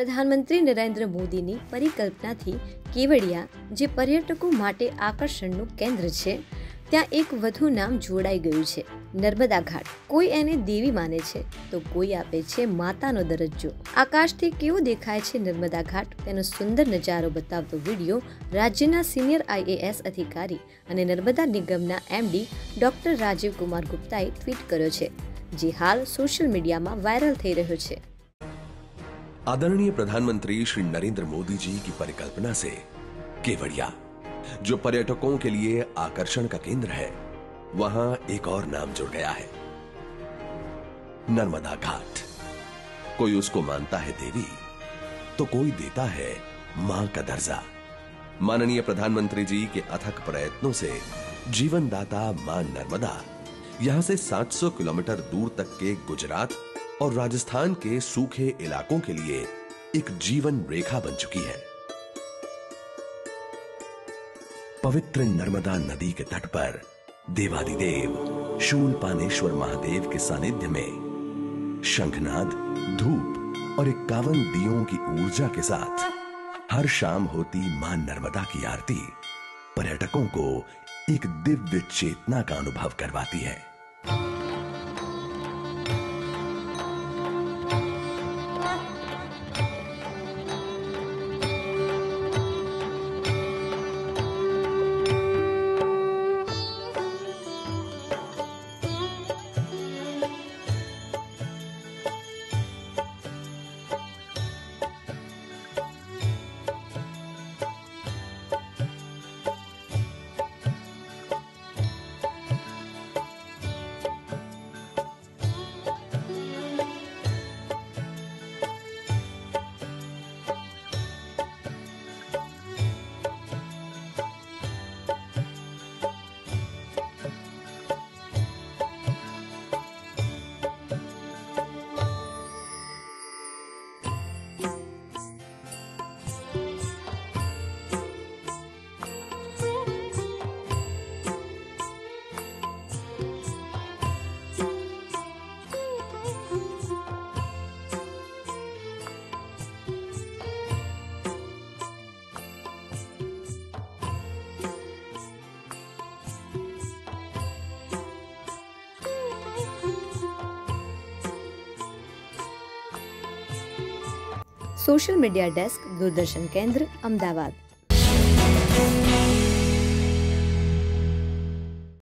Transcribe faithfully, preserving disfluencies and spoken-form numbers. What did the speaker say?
प्रधानमंत्री नरेन्द्र मोदी की परिकल्पना थी केवड़िया जे पर्यटकों माटे आकर्षणनु केंद्र छे त्यां एक वधु नाम जोड़ाई गयुं छे, नर्मदा घाट। कोई एने देवी माने छे तो कोई आपे छे मातानो दरज्जो। आकाशथी केवो देखाय छे नर्मदा घाट तेनो सुंदर नजारो बतावतो विडियो राज्यना सीनियर आईएएस अधिकारी अने नर्मदा निगमना एमडी डॉक्टर राजीव कुमार गुप्ताए ट्वीट कर्यो छे, जे हाल सोशल मीडिया में वायरल थई रह्यो छे। आदरणीय प्रधानमंत्री श्री नरेंद्र मोदी जी की परिकल्पना से केवड़िया, जो पर्यटकों के लिए आकर्षण का केंद्र है, वहां एक और नाम जुड़ गया है, नर्मदा घाट। कोई उसको मानता है देवी, तो कोई देता है मां का दर्जा। माननीय प्रधानमंत्री जी के अथक प्रयत्नों से जीवनदाता मां नर्मदा यहां से सात सौ किलोमीटर दूर तक के गुजरात और राजस्थान के सूखे इलाकों के लिए एक जीवन रेखा बन चुकी है। पवित्र नर्मदा नदी के तट पर देवादिदेव शूलपानेश्वर महादेव के सानिध्य में शंखनाद, धूप और इक्यावन दियों की ऊर्जा के साथ हर शाम होती मां नर्मदा की आरती पर्यटकों को एक दिव्य चेतना का अनुभव करवाती है। सोशल मीडिया डेस्क, दूरदर्शन केंद्र, अहमदाबाद।